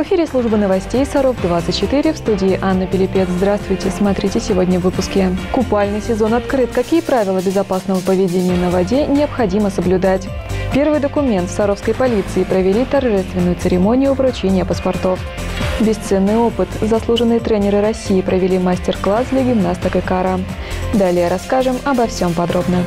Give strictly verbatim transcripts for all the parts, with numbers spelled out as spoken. В эфире служба новостей Саров двадцать четыре, в студии Анна Пилипец. Здравствуйте. Смотрите сегодня в выпуске. Купальный сезон открыт. Какие правила безопасного поведения на воде необходимо соблюдать? Первый документ в саровской полиции. Провели торжественную церемонию вручения паспортов. Бесценный опыт. Заслуженные тренеры России провели мастер-класс для гимнасток ИКАРа. Далее расскажем обо всем подробно.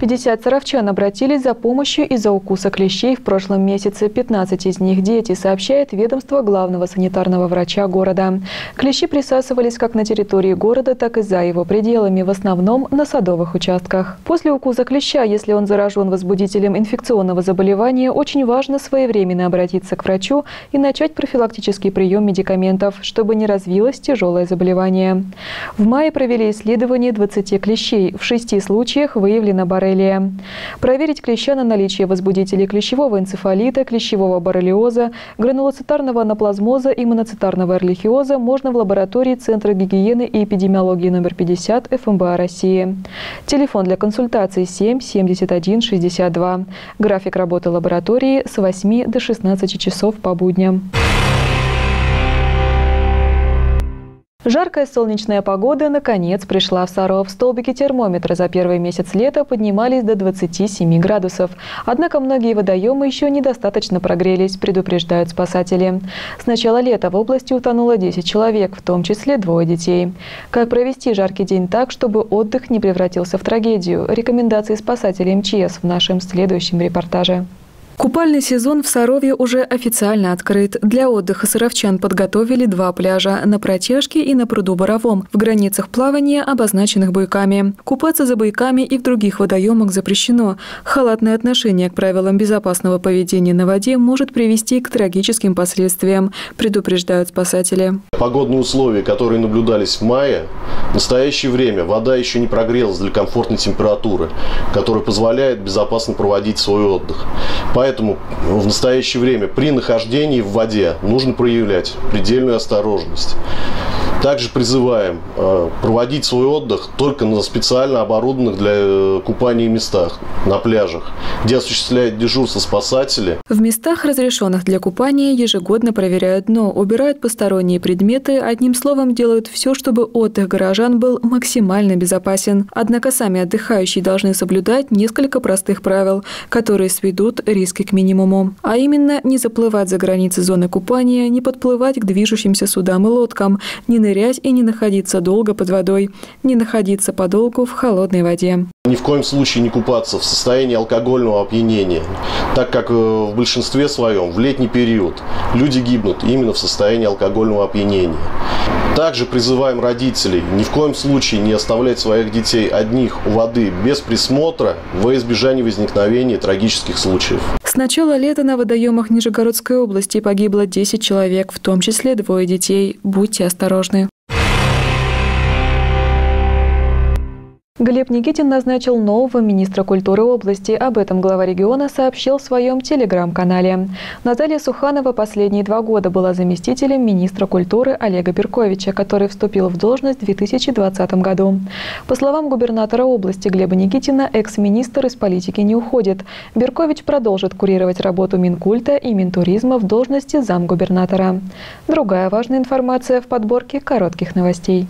пятьдесят саровчан обратились за помощью из-за укуса клещей в прошлом месяце. пятнадцать из них дети, сообщает ведомство главного санитарного врача города. Клещи присасывались как на территории города, так и за его пределами, в основном на садовых участках. После укуса клеща, если он заражен возбудителем инфекционного заболевания, очень важно своевременно обратиться к врачу и начать профилактический прием медикаментов, чтобы не развилось тяжелое заболевание. В мае провели исследование двадцати клещей. В шести случаях выявлена боррелия. Проверить клеща на наличие возбудителей клещевого энцефалита, клещевого боррелиоза, гранулоцитарного анаплазмоза и моноцитарного эрлихиоза можно в лаборатории Центра гигиены и эпидемиологии номер пятьдесят ФМБА России. Телефон для консультации семь семьдесят один шестьдесят два. График работы лаборатории с восьми до шестнадцати часов по будням. Жаркая солнечная погода наконец пришла в Саров. Столбики термометра за первый месяц лета поднимались до двадцати семи градусов. Однако многие водоемы еще недостаточно прогрелись, предупреждают спасатели. С начала лета в области утонуло десять человек, в том числе двое детей. Как провести жаркий день так, чтобы отдых не превратился в трагедию? Рекомендации спасателей МЧС в нашем следующем репортаже. Купальный сезон в Сарове уже официально открыт. Для отдыха саровчан подготовили два пляжа – на Протяжке и на пруду Боровом, в границах плавания, обозначенных буйками. Купаться за буйками и в других водоемах запрещено. Халатное отношение к правилам безопасного поведения на воде может привести к трагическим последствиям, предупреждают спасатели. Погодные условия, которые наблюдались в мае, в настоящее время вода еще не прогрелась для комфортной температуры, которая позволяет безопасно проводить свой отдых. Поэтому в настоящее время при нахождении в воде нужно проявлять предельную осторожность. Также призываем проводить свой отдых только на специально оборудованных для купания местах, на пляжах, где осуществляют дежурство спасатели. В местах, разрешенных для купания, ежегодно проверяют дно, убирают посторонние предметы, одним словом, делают все, чтобы отдых горожан был максимально безопасен. Однако сами отдыхающие должны соблюдать несколько простых правил, которые сведут риски к минимуму. А именно, не заплывать за границы зоны купания, не подплывать к движущимся судам и лодкам, не нырять и не находиться долго под водой, не находиться подолгу в холодной воде. Ни в коем случае не купаться в состоянии алкогольного опьянения, так как в большинстве своем в летний период люди гибнут именно в состоянии алкогольного опьянения. Также призываем родителей ни в коем случае не оставлять своих детей одних у воды без присмотра во избежание возникновения трагических случаев. С начала лета на водоемах Нижегородской области погибло десять человек, в том числе двое детей. Будьте осторожны. Глеб Никитин назначил нового министра культуры области. Об этом глава региона сообщил в своем телеграм-канале. Наталья Суханова последние два года была заместителем министра культуры Олега Берковича, который вступил в должность в две тысячи двадцатом году. По словам губернатора области Глеба Никитина, экс-министр из политики не уходит. Беркович продолжит курировать работу Минкульта и Минтуризма в должности замгубернатора. Другая важная информация в подборке коротких новостей.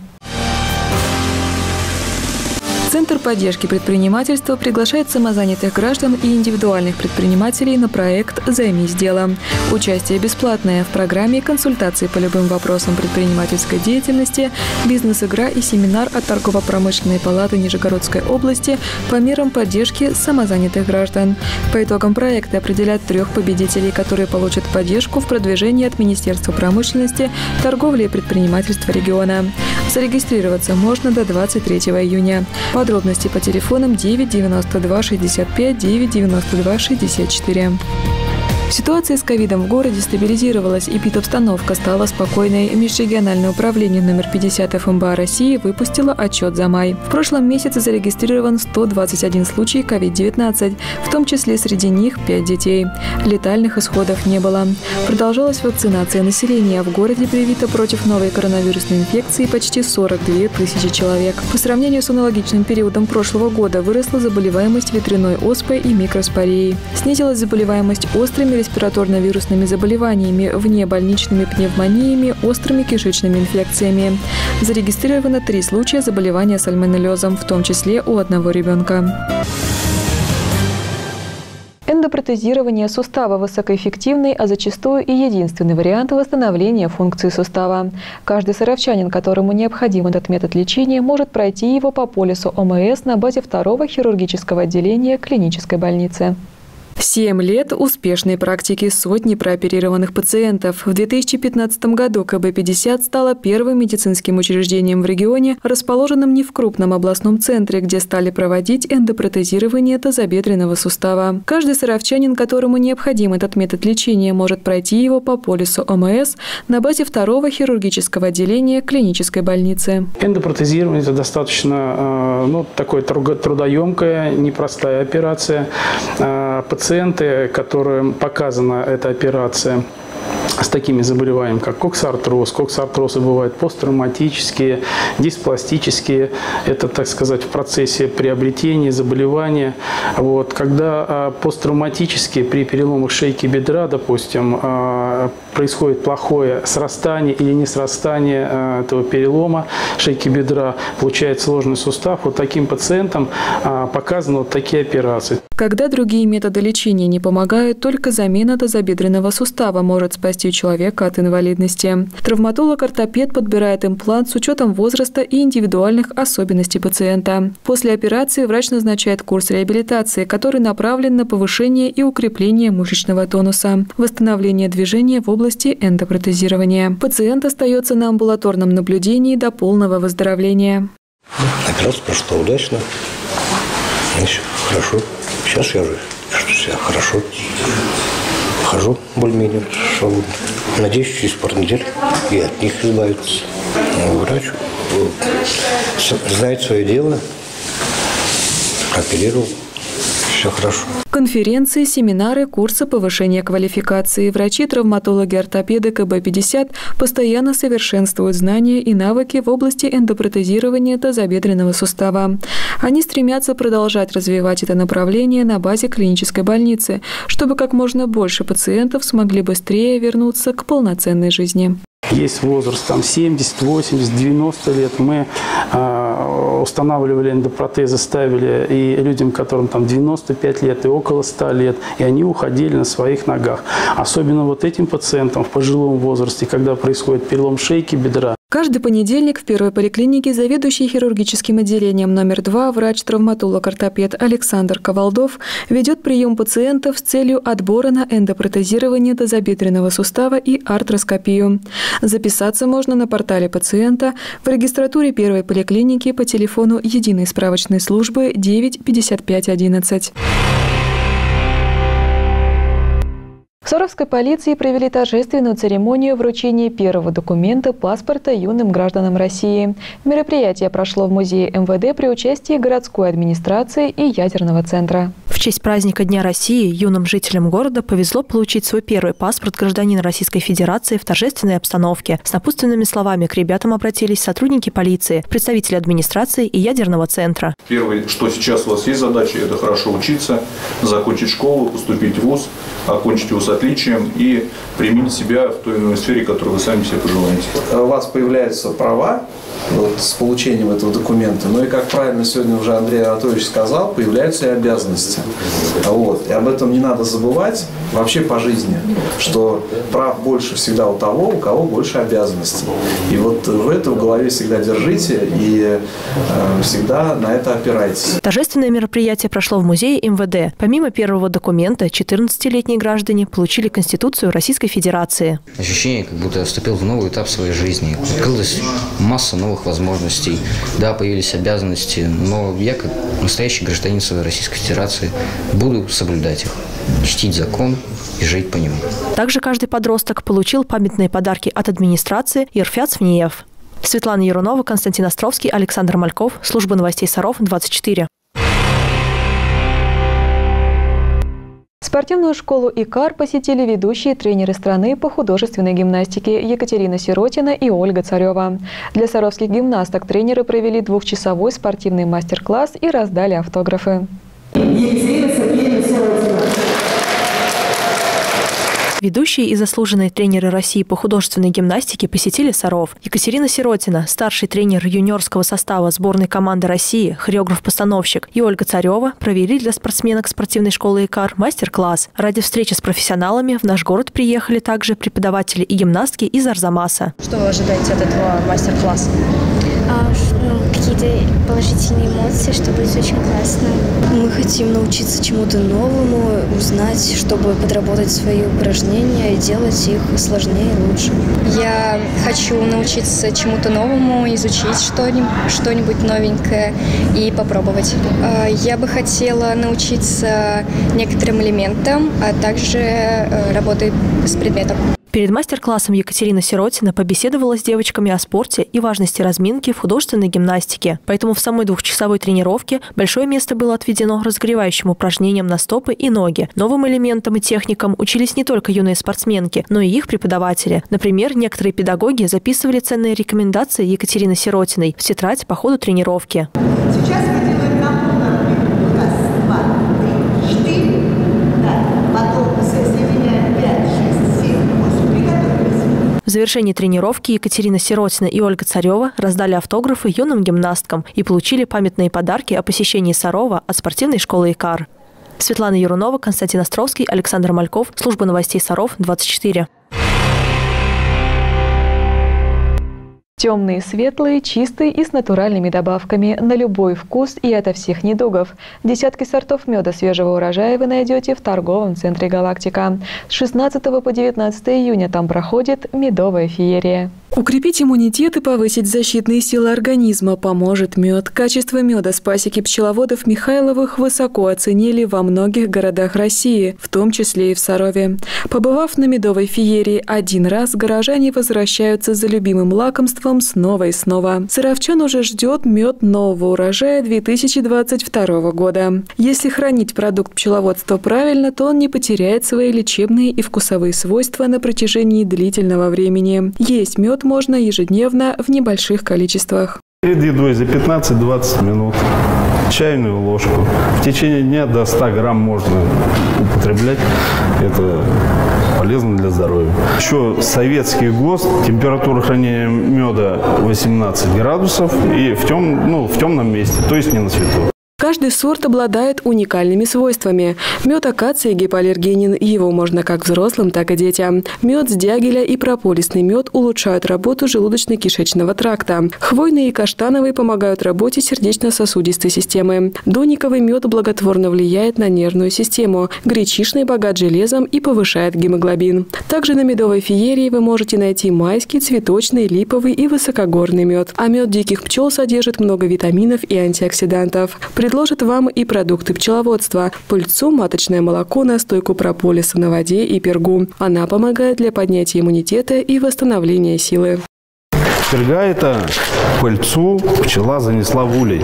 Центр поддержки предпринимательства приглашает самозанятых граждан и индивидуальных предпринимателей на проект «Займись делом». Участие бесплатное в программе консультации по любым вопросам предпринимательской деятельности, бизнес-игра и семинар от торгово-промышленной палаты Нижегородской области по мерам поддержки самозанятых граждан. По итогам проекта определят трех победителей, которые получат поддержку в продвижении от Министерства промышленности, торговли и предпринимательства региона. Зарегистрироваться можно до двадцать третьего июня. Подробности по телефонам девять девяносто два шестьдесят пять девять девяносто два шестьдесят четыре. Ситуация с ковидом в городе стабилизировалась, и эпидобстановка стала спокойной. Межрегиональное управление номер пятьдесят ФМБА России выпустило отчет за май. В прошлом месяце зарегистрирован сто двадцать один случай ковид девятнадцать, в том числе среди них пять детей. Летальных исходов не было. Продолжалась вакцинация населения. В городе привито против новой коронавирусной инфекции почти сорок две тысячи человек. По сравнению с аналогичным периодом прошлого года выросла заболеваемость ветряной оспой и микроспорией. Снизилась заболеваемость острыми респираторно-вирусными заболеваниями, внебольничными пневмониями, острыми кишечными инфекциями. Зарегистрировано три случая заболевания сальмонеллезом, в том числе у одного ребенка. Эндопротезирование сустава – высокоэффективный, а зачастую и единственный вариант восстановления функции сустава. Каждый саровчанин, которому необходим этот метод лечения, может пройти его по полису ОМС на базе второго хирургического отделения клинической больницы. Семь лет успешной практики, сотни прооперированных пациентов. В две тысячи пятнадцатом году ка бэ пятьдесят стала первым медицинским учреждением в регионе, расположенным не в крупном областном центре, где стали проводить эндопротезирование тазобедренного сустава. Каждый саровчанин, которому необходим этот метод лечения, может пройти его по полису ОМС на базе второго хирургического отделения клинической больницы. Эндопротезирование – это достаточно ну, такое трудоемкая, непростая операция. Пациенты, которым показана эта операция, с такими заболеваниями, как коксартроз. Коксартрозы бывают посттравматические, диспластические. Это, так сказать, в процессе приобретения заболевания. Вот. Когда посттравматические при переломах шейки бедра, допустим, происходит плохое срастание или не срастание этого перелома шейки бедра, получает сложный сустав, вот таким пациентам показаны вот такие операции. Когда другие методы лечения не помогают, только замена тазобедренного сустава может спасти человека от инвалидности. Травматолог-ортопед подбирает имплант с учетом возраста и индивидуальных особенностей пациента. После операции врач назначает курс реабилитации, который направлен на повышение и укрепление мышечного тонуса, восстановление движения в области эндопротезирования. Пациент остается на амбулаторном наблюдении до полного выздоровления. Операция прошла удачно. Еще хорошо. Сейчас я уже себя хорошо хожу, более-менее. Надеюсь, через пару недель и от них избавиться. Врач знает свое дело, оперировал. Все хорошо. Конференции, семинары, курсы повышения квалификации. Врачи, травматологи, ортопеды ка бэ пятьдесят постоянно совершенствуют знания и навыки в области эндопротезирования тазобедренного сустава. Они стремятся продолжать развивать это направление на базе клинической больницы, чтобы как можно больше пациентов смогли быстрее вернуться к полноценной жизни. Есть возраст там, семьдесят, восемьдесят, девяносто лет. Мы э, устанавливали эндопротезы, ставили и людям, которым там, девяносто пять лет и около ста лет, и они уходили на своих ногах. Особенно вот этим пациентам в пожилом возрасте, когда происходит перелом шейки, бедра. Каждый понедельник в первой поликлинике заведующий хирургическим отделением номер два врач-травматолог-ортопед Александр Ковалдов ведет прием пациентов с целью отбора на эндопротезирование тазобедренного сустава и артроскопию. Записаться можно на портале пациента, в регистратуре первой поликлиники по телефону единой справочной службы девять пятьдесят пять одиннадцать. В Саровской полиции провели торжественную церемонию вручения первого документа паспорта юным гражданам России. Мероприятие прошло в музее эм вэ дэ при участии городской администрации и ядерного центра. В честь праздника Дня России юным жителям города повезло получить свой первый паспорт гражданина Российской Федерации в торжественной обстановке. С напутственными словами к ребятам обратились сотрудники полиции, представители администрации и ядерного центра. Первое, что сейчас у вас есть задача, это хорошо учиться, закончить школу, поступить в вуз, окончить вуз отличием и применить себя в той или иной сфере, которую вы сами себе пожелаете. У вас появляются права вот, с получением этого документа, ну и, как правильно сегодня уже Андрей Анатольевич сказал, появляются и обязанности. Вот. И об этом не надо забывать вообще по жизни, что прав больше всегда у того, у кого больше обязанностей. И вот вы это в голове всегда держите и э, всегда на это опирайтесь. Торжественное мероприятие прошло в музее эм вэ дэ. Помимо первого документа, четырнадцатилетние граждане получили Получили Конституцию Российской Федерации. Ощущение, как будто я вступил в новый этап своей жизни. Открылась масса новых возможностей. Да, появились обязанности, но я, как настоящий гражданин своей Российской Федерации, буду соблюдать их, чтить закон и жить по нему. Также каждый подросток получил памятные подарки от администрации и эр эф я цэ вэ эн и эф. Светлана Юрунова, Константин Островский, Александр Мальков. Служба новостей Саров двадцать четыре. Спортивную школу «ИКАР» посетили ведущие тренеры страны по художественной гимнастике Екатерина Сиротина и Ольга Царева. Для саровских гимнасток тренеры провели двухчасовой спортивный мастер-класс и раздали автографы. Екатерина Сиротина. Ведущие и заслуженные тренеры России по художественной гимнастике посетили Саров. Екатерина Сиротина, старший тренер юниорского состава сборной команды России, хореограф-постановщик, и Ольга Царева провели для спортсменок спортивной школы ИКАР мастер-класс. Ради встречи с профессионалами в наш город приехали также преподаватели и гимнастки из Арзамаса. Что вы ожидаете от этого мастер-класса? Ну, какие-то положительные эмоции, что будет очень классно. Мы хотим научиться чему-то новому, узнать, чтобы подработать свои упражнения и делать их сложнее и лучше. Я хочу научиться чему-то новому, изучить что-нибудь новенькое и попробовать. Я бы хотела научиться некоторым элементам, а также работать с предметом. Перед мастер-классом Екатерина Сиротина побеседовала с девочками о спорте и важности разминки в художественной гимнастике. Поэтому в самой двухчасовой тренировке большое место было отведено разогревающим упражнениям на стопы и ноги. Новым элементам и техникам учились не только юные спортсменки, но и их преподаватели. Например, некоторые педагоги записывали ценные рекомендации Екатерины Сиротиной в тетрадь по ходу тренировки. Сейчас мы делаем набор. Раз, два, три, четыре. В завершении тренировки Екатерина Сиротина и Ольга Царева раздали автографы юным гимнасткам и получили памятные подарки о посещении Сарова от спортивной школы ИКАР. Светлана Юрунова, Константин Островский, Александр Мальков. Служба новостей Саров двадцать четыре. Темные, светлые, чистые и с натуральными добавками на любой вкус и ото всех недугов. Десятки сортов меда свежего урожая вы найдете в торговом центре «Галактика». С шестнадцатого по девятнадцатое июня там проходит медовая феерия. Укрепить иммунитет и повысить защитные силы организма поможет мед. Качество меда с пасеки пчеловодов Михайловых высоко оценили во многих городах России, в том числе и в Сарове. Побывав на медовой феерии один раз, горожане возвращаются за любимым лакомством снова и снова. Саровчан уже ждет мед нового урожая две тысячи двадцать второго года. Если хранить продукт пчеловодства правильно, то он не потеряет свои лечебные и вкусовые свойства на протяжении длительного времени. Есть мед можно ежедневно в небольших количествах. Перед едой за пятнадцать-двадцать минут. Чайную ложку. В течение дня до ста грамм можно употреблять. Это полезно для здоровья. Еще советский ГОСТ, температура хранения меда восемнадцать градусов и в, тем, ну, в темном месте, то есть не на свету. Каждый сорт обладает уникальными свойствами. Мед акации гипоаллергенен, его можно как взрослым, так и детям. Мед с дягеля и прополисный мед улучшают работу желудочно-кишечного тракта. Хвойный и каштановый помогают работе сердечно-сосудистой системы. Дониковый мед благотворно влияет на нервную систему. Гречишный богат железом и повышает гемоглобин. Также на медовой феерии вы можете найти майский, цветочный, липовый и высокогорный мед. А мед диких пчел содержит много витаминов и антиоксидантов. Предложат вам и продукты пчеловодства – пыльцу, маточное молоко, настойку прополиса на воде и пергу. Она помогает для поднятия иммунитета и восстановления силы. Перга – это пыльцу пчела занесла в улей.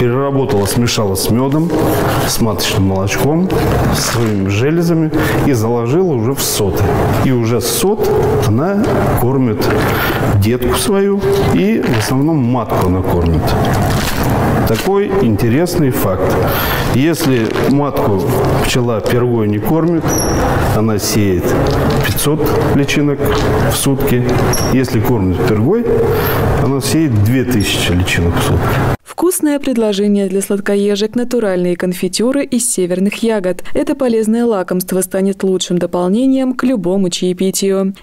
Переработала, смешала с медом, с маточным молочком, с своими железами и заложила уже в соты. И уже с сот она кормит детку свою и в основном матку она кормит. Такой интересный факт. Если матку пчела пергой не кормит, она сеет пятьсот личинок в сутки. Если кормит пергой, она сеет две тысячи личинок в сутки. Вкусное предложение для сладкоежек – натуральные конфитюры из северных ягод. Это полезное лакомство станет лучшим дополнением к любому чаепитию.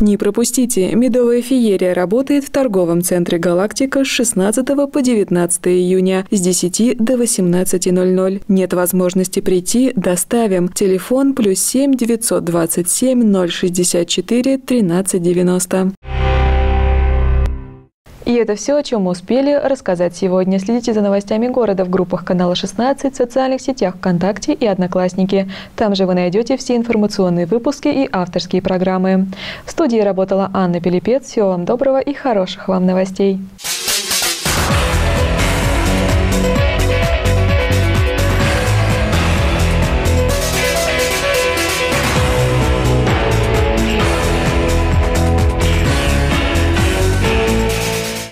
Не пропустите! Медовая феерия работает в торговом центре «Галактика» с шестнадцатого по девятнадцатое июня с десяти до восемнадцати ноль-ноль. Нет возможности прийти – доставим. Телефон плюс семь девятьсот двадцать семь ноль шестьдесят четыре тринадцать девяносто. И это все, о чем мы успели рассказать сегодня. Следите за новостями города в группах канала шестнадцать, в социальных сетях ВКонтакте и Одноклассники. Там же вы найдете все информационные выпуски и авторские программы. В студии работала Анна Пилипец. Всего вам доброго и хороших вам новостей.